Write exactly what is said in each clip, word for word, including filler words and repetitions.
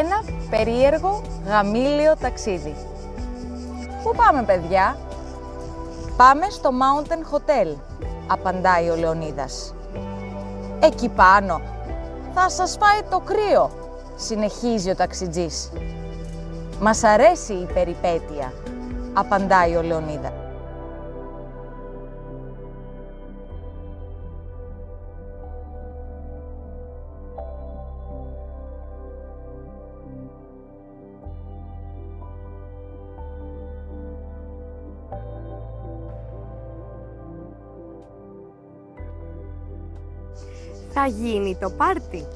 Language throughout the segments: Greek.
ένα περίεργο γαμήλιο ταξίδι. Πού πάμε, παιδιά? Πάμε στο Mountain Hotel, απαντάει ο Λεωνίδας. Εκεί πάνω θα σας φάει το κρύο, συνεχίζει ο ταξιτζής. Μας αρέσει η περιπέτεια, απαντάει ο Λεωνίδας. Θα γίνει το πάρτι.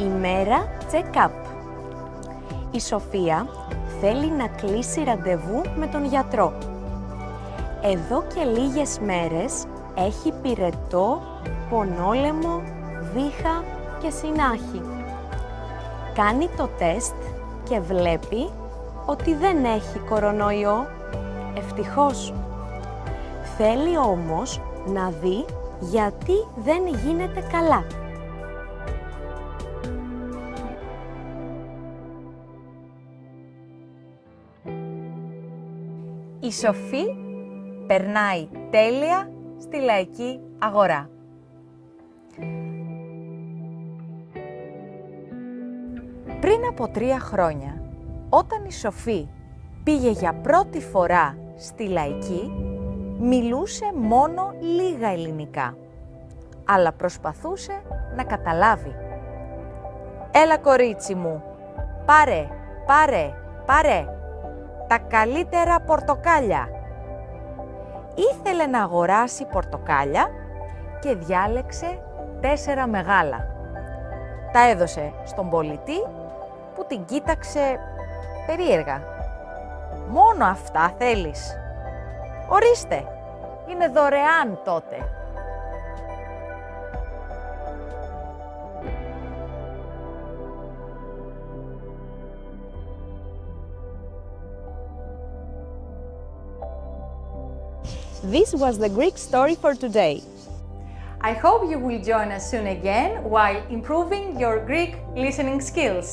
Ημέρα check-up. Η Σοφία θέλει να κλείσει ραντεβού με τον γιατρό. Εδώ και λίγες μέρες έχει πυρετό, πονόλαιμο, βήχα και συνάχη. Κάνει το τεστ και βλέπει ότι δεν έχει κορονοϊό, ευτυχώς. Θέλει όμως να δει γιατί δεν γίνεται καλά. Η Σοφή περνάει τέλεια στη λαϊκή αγορά. Πριν από τρία χρόνια, όταν η Σοφή πήγε για πρώτη φορά στη λαϊκή, μιλούσε μόνο λίγα ελληνικά, αλλά προσπαθούσε να καταλάβει. «Έλα κορίτσι μου, πάρε, πάρε, πάρε, τα καλύτερα πορτοκάλια». Ήθελε να αγοράσει πορτοκάλια και διάλεξε τέσσερα μεγάλα. Τα έδωσε στον πολιτή που την κοίταξε περίεργα. «Μόνο αυτά θέλεις? Ορίστε, είναι δωρεάν τότε». This was the Greek story for today. I hope you will join us soon again while improving your Greek listening skills.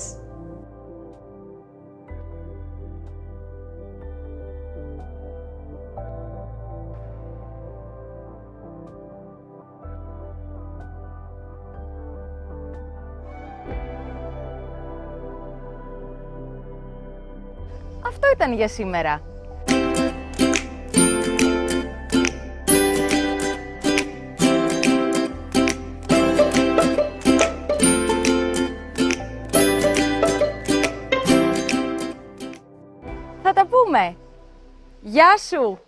Αυτό ήταν για σήμερα. Θα τα πούμε. Γεια σου!